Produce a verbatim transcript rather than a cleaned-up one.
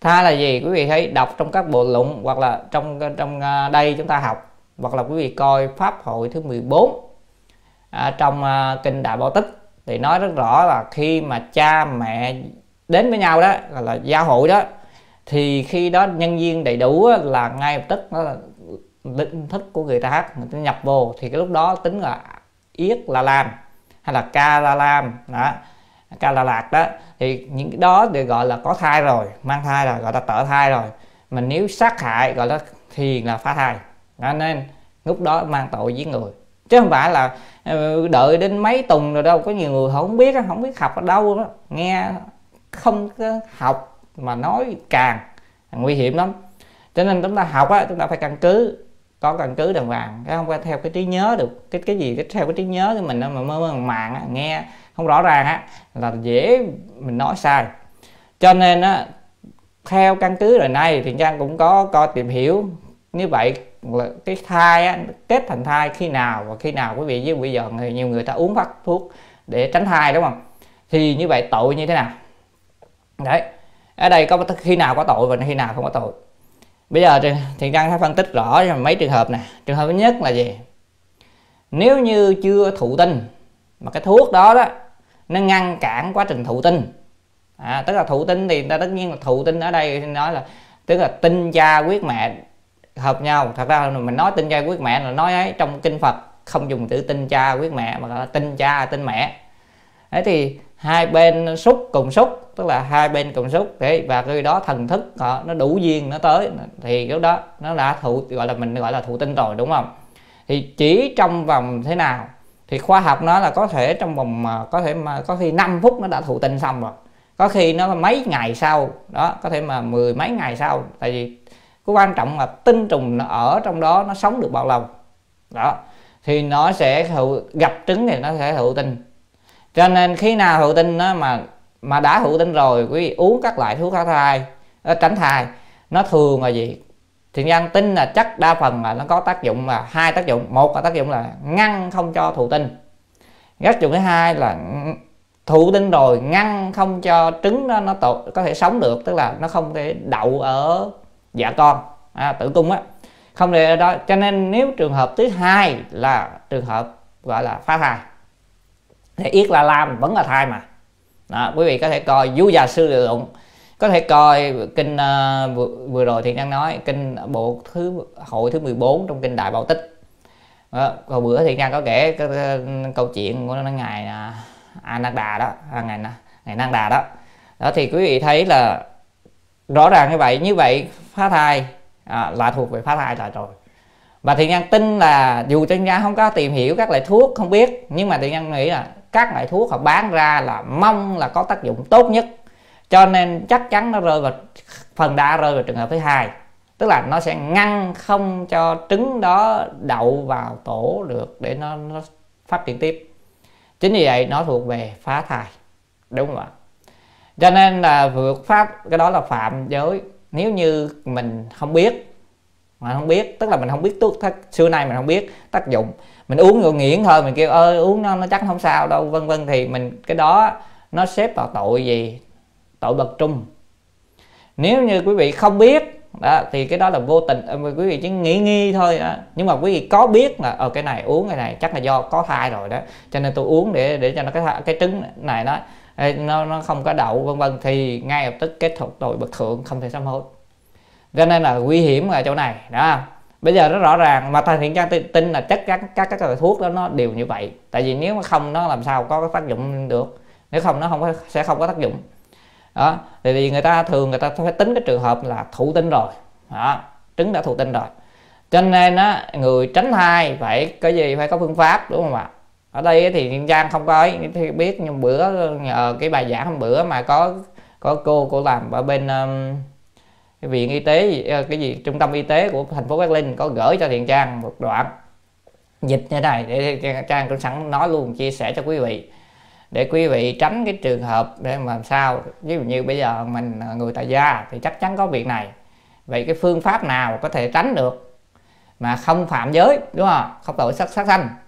Tha là gì? Quý vị thấy đọc trong các bộ luận hoặc là trong trong đây chúng ta học, hoặc là quý vị coi Pháp hội thứ mười bốn à, trong uh, kinh Đại Bảo Tích thì nói rất rõ là khi mà cha mẹ đến với nhau đó là, là gia hội đó, thì khi đó nhân viên đầy đủ là ngay lập tức nó là định thức của người ta hát, người ta nhập vô thì cái lúc đó tính là Yết-la-lam hay là Ca-la-lam đó, Ca-la-lạc đó, thì những cái đó được gọi là có thai rồi, mang thai rồi, gọi là tở thai rồi, mà nếu sát hại gọi là thì là phá thai đó, nên lúc đó mang tội giết người, chứ không phải là đợi đến mấy tuần rồi đâu. Có nhiều người không biết, không biết học ở đâu đó, nghe không có học mà nói càng nguy hiểm lắm. Cho nên chúng ta học á, chúng ta phải căn cứ, có căn cứ đàng hoàng, không phải theo cái trí nhớ được, cái cái gì cái theo cái trí nhớ của mình mà mơ màng màng nghe không rõ ràng á là dễ mình nói sai. Cho nên á, theo căn cứ rồi nay thì Trang cũng có coi tìm hiểu như vậy là cái thai á, kết thành thai khi nào và khi nào. Quý vị với bây giờ thì nhiều người ta uống phát thuốc để tránh thai đúng không, thì như vậy tội như thế nào đấy, ở đây có khi nào có tội và khi nào không có tội. Bây giờ Thiện Trang sẽ phân tích rõ mấy trường hợp nè. Trường hợp thứ nhất là gì? Nếu như chưa thụ tinh mà cái thuốc đó đó nó ngăn cản quá trình thụ tinh à, tức là thụ tinh thì ta tất nhiên là thụ tinh ở đây nói là tức là tinh cha huyết mẹ hợp nhau. Thật ra là mình nói tinh cha huyết mẹ là nói ấy, trong kinh Phật không dùng từ tinh cha huyết mẹ mà là tinh cha tinh mẹ. Thế thì hai bên xúc cùng xúc, tức là hai bên cùng xúc để, và cái đó thần thức họ nó đủ duyên nó tới thì lúc đó nó đã thụ, gọi là mình gọi là thụ tinh rồi đúng không. Thì chỉ trong vòng thế nào thì khoa học nó là có thể trong vòng có thể mà có khi năm phút nó đã thụ tinh xong rồi, có khi nó mấy ngày sau đó, có thể mà mười mấy ngày sau, tại vì cái quan trọng là tinh trùng nó ở trong đó nó sống được bao lâu đó thì nó sẽ thụ, gặp trứng thì nó sẽ thụ tinh. Cho nên khi nào thụ tinh đó mà mà đã thụ tinh rồi, quý vị uống các loại thuốc khá thai tránh thai nó thường là gì? Thì nhân tin là chắc đa phần là nó có tác dụng là hai tác dụng. Một là tác dụng là ngăn không cho thụ tinh, tác dụng thứ hai là thụ tinh rồi ngăn không cho trứng nó nó tổ, có thể sống được, tức là nó không thể đậu ở dạ con à, tử cung á, không để đó. Cho nên nếu trường hợp thứ hai là trường hợp gọi là phá thai thì Yết-la-lam vẫn là thai mà. Đó, quý vị có thể coi Du-già Sư Địa Luận, có thể coi kinh uh, vừa, vừa rồi thì đang nói kinh bộ thứ hội thứ mười bốn trong kinh Đại Bảo Tích. Đó, hồi bữa thì đang có kể cái, cái, cái câu chuyện của ngài Ananda đó, à, ngài ngài Nanda đó. Đó thì quý vị thấy là rõ ràng như vậy, như vậy phá thai à, là thuộc về phá thai là rồi. Và Thiện Nhân tin là dù Thiện Nhân không có tìm hiểu các loại thuốc không biết, nhưng mà Thiện Nhân nghĩ là các loại thuốc họ bán ra là mong là có tác dụng tốt nhất, cho nên chắc chắn nó rơi vào phần đa rơi vào trường hợp thứ hai, tức là nó sẽ ngăn không cho trứng đó đậu vào tổ được để nó, nó phát triển tiếp. Chính vì vậy nó thuộc về phá thai đúng không ạ? Cho nên là vượt pháp, cái đó là phạm giới. Nếu như mình không biết, mà không biết tức là mình không biết thuốc, xưa nay mình không biết tác dụng, mình uống rồi nghiện thôi, mình kêu ơi uống nó, nó chắc không sao đâu vân vân, thì mình cái đó nó xếp vào tội gì? Tội bậc trung. Nếu như quý vị không biết đó, thì cái đó là vô tình, quý vị chỉ nghĩ nghi thôi đó. Nhưng mà quý vị có biết là ờ cái này uống cái này chắc là do có thai rồi đó, cho nên tôi uống để để cho nó cái cái trứng này đó nó nó không có đậu vân vân, thì ngay lập tức kết thúc tội bậc thượng, không thể sám hối. Cho nên là nguy hiểm ở chỗ này đó. Bây giờ nó rõ ràng mà Thiện Trang tin là chắc chắn các các loại thuốc đó nó đều như vậy, tại vì nếu mà không nó làm sao có tác dụng được, nếu không nó không có, sẽ không có tác dụng đó. Tại vì người ta thường người ta phải tính cái trường hợp là thụ tinh rồi đó, trứng đã thụ tinh rồi, cho nên á người tránh thai phải cái gì, phải có phương pháp đúng không ạ? Ở đây thì Thiện Trang không có ấy biết, nhưng bữa nhờ cái bài giảng hôm bữa mà có có cô cô làm ở bên um, cái viện y tế gì, cái gì trung tâm y tế của thành phố Bắc Ninh có gửi cho Thiện Trang một đoạn dịch như thế này để Thiện Trang cũng sẵn nói luôn, chia sẻ cho quý vị để quý vị tránh cái trường hợp để mà làm sao, ví dụ như bây giờ mình người tại gia thì chắc chắn có việc này, vậy cái phương pháp nào có thể tránh được mà không phạm giới đúng không, không tội sát sát sanh.